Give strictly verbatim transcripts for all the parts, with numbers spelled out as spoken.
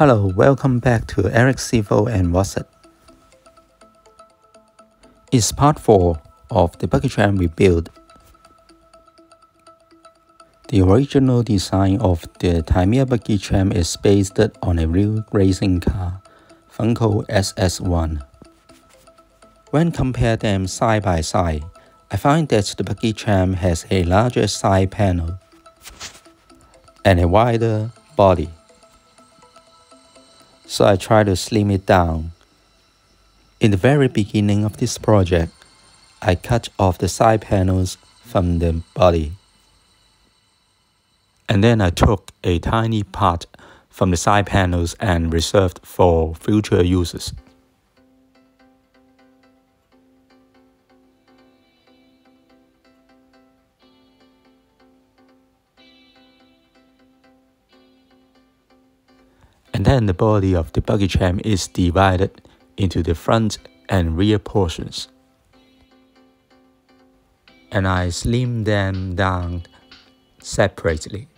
Hello, welcome back to Erik Siivel and Whatsit. It's part four of the Buggy Champ rebuild. The original design of the Tamiya Buggy Champ is based on a real racing car, Funco S S one. When compare them side by side, I find that the Buggy Champ has a larger side panel and a wider body. So I try to slim it down. In the very beginning of this project, I cut off the side panels from the body. And then I took a tiny part from the side panels and reserved for future uses. And then the body of the Buggy Champ is divided into the front and rear portions. And I slim them down separately.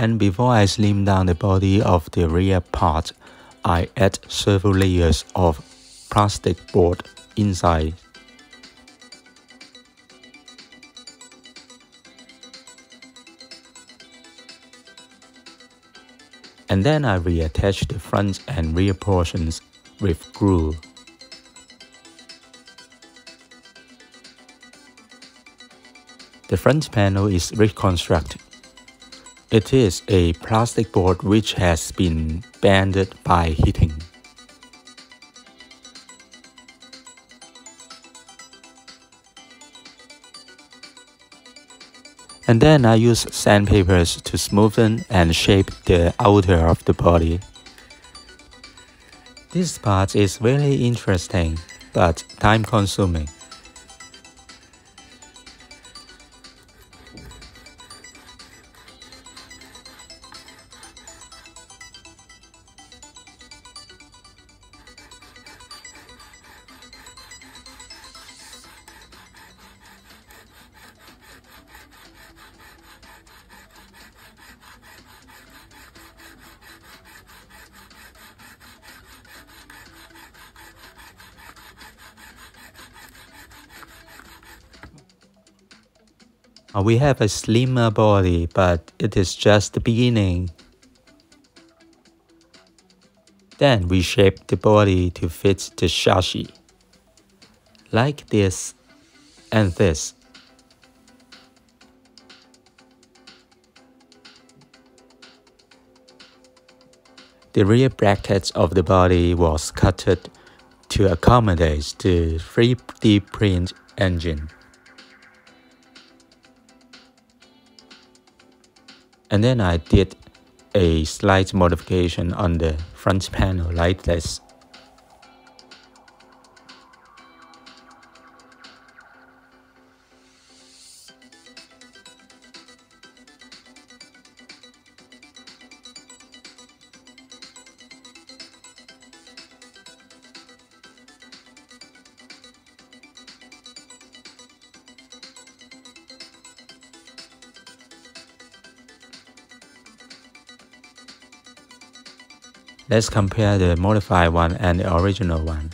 And before I slim down the body of the rear part, I add several layers of plastic board inside. And then I reattach the front and rear portions with glue. The front panel is reconstructed. It is a plastic board which has been banded by heating. And then I use sandpapers to smoothen and shape the outer of the body. This part is very interesting but time consuming. We have a slimmer body, but it is just the beginning. Then we shape the body to fit the chassis. Like this and this. The rear brackets of the body was cut to accommodate the three D print engine. And then I did a slight modification on the front panel like this. Let's compare the modified one and the original one.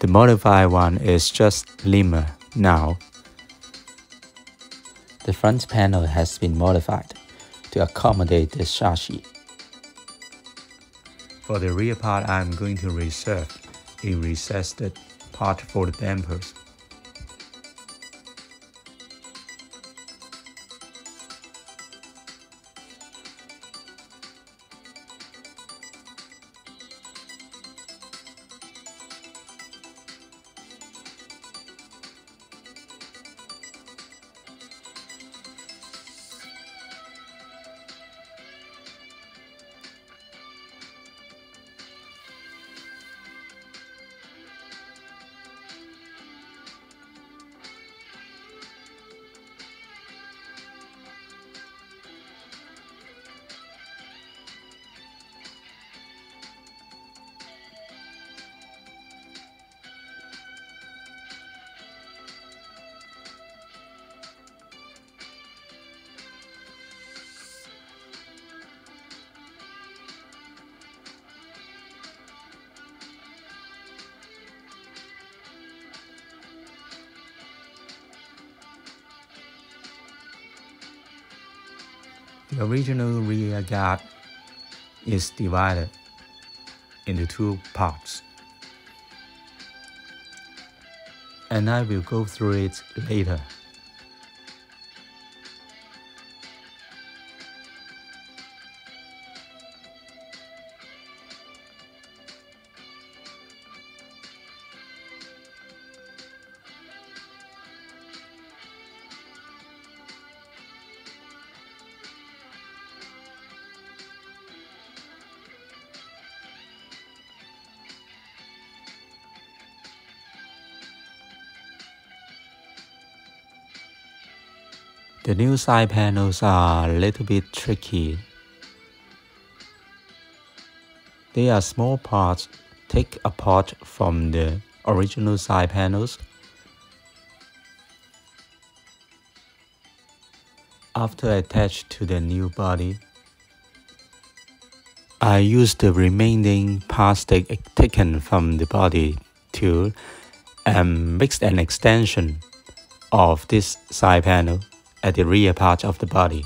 The modified one is just slimmer now. The front panel has been modified to accommodate the chassis. For the rear part, I'm going to reserve a recessed part for the dampers. The original rear guard is divided into two parts, and I will go through it later. The new side panels are a little bit tricky. They are small parts take apart from the original side panels. After attached to the new body, I use the remaining plastic taken from the body to um, make an extension of this side panel at the rear part of the body.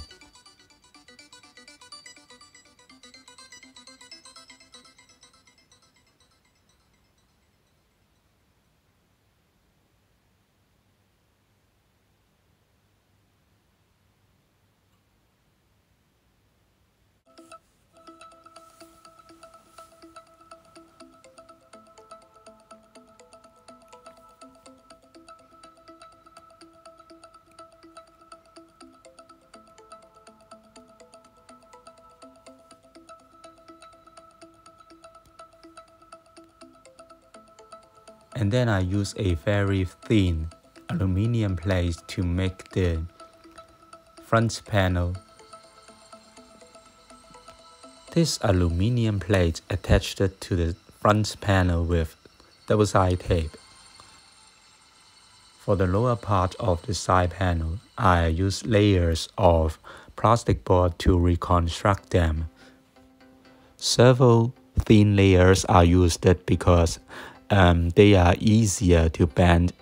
And then I use a very thin aluminium plate to make the front panel. This aluminium plate attached to the front panel with double-sided tape. For the lower part of the side panel, I use layers of plastic board to reconstruct them. Several thin layers are used because Um, they are easier to bend.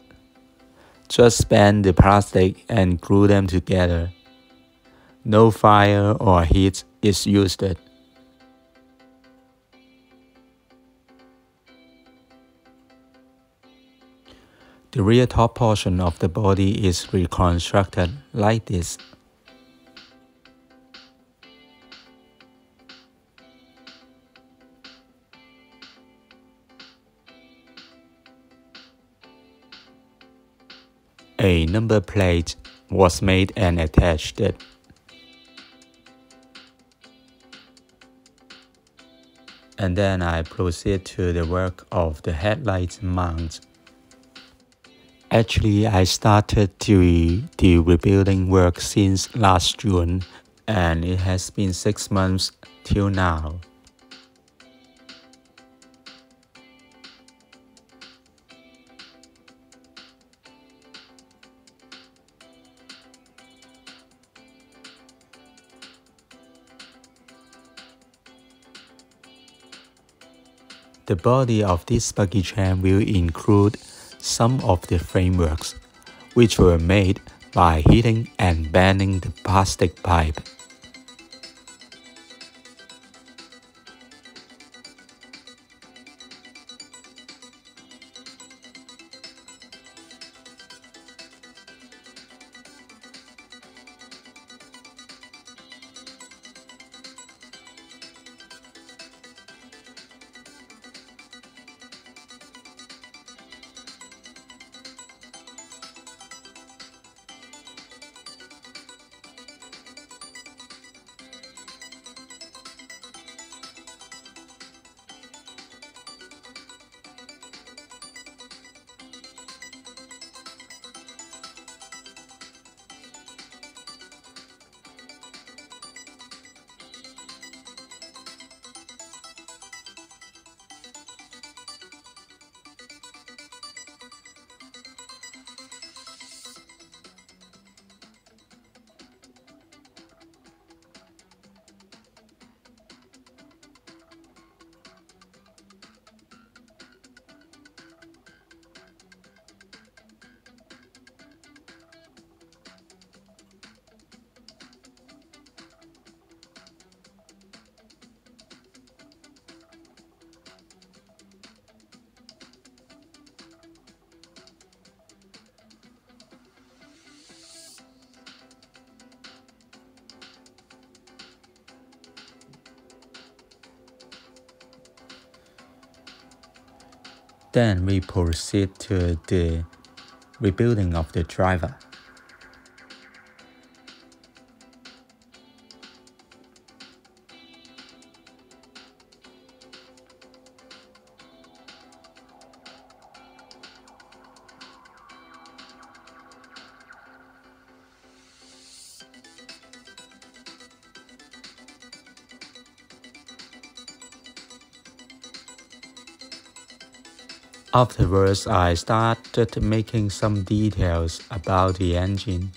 Just bend the plastic and glue them together. No fire or heat is used. The rear top portion of the body is reconstructed like this. A number plate was made and attached. And then I proceed to the work of the headlight mount. Actually, I started the, the rebuilding work since last June, and it has been six months till now. The body of this Buggy Champ will include some of the frameworks, which were made by heating and bending the plastic pipe. Then we proceed to the rebuilding of the driver. Afterwards, I started making some details about the engine.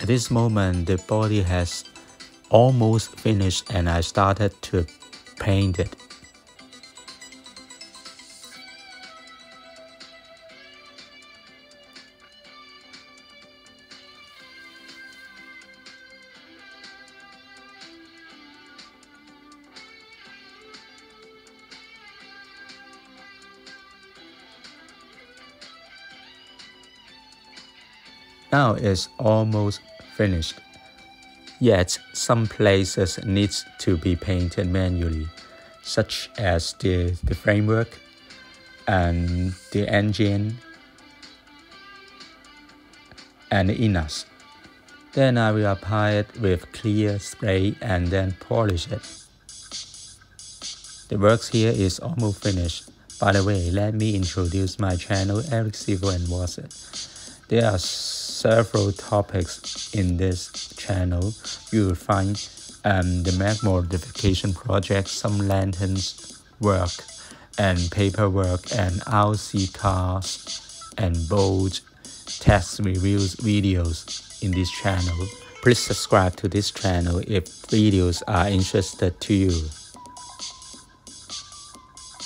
At this moment, the body has almost finished and I started to paint it. Now it's almost finished, yet some places need to be painted manually, such as the, the framework and the engine and the innards. Then I will apply it with clear spray and then polish it. The work here is almost finished. By the way, let me introduce my channel Erik Siivel and Whatsit. There are several topics in this channel. You will find um, the map modification project, some lanterns work, and paperwork, and R C cars, and boat test reviews videos in this channel. Please subscribe to this channel if videos are interested to you.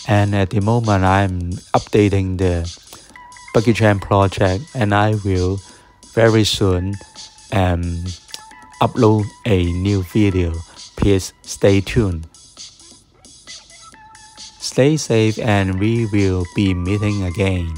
And at the moment, I'm updating the Buggy Champ project, and I will very soon um, upload a new video. Please stay tuned. Stay safe and we will be meeting again.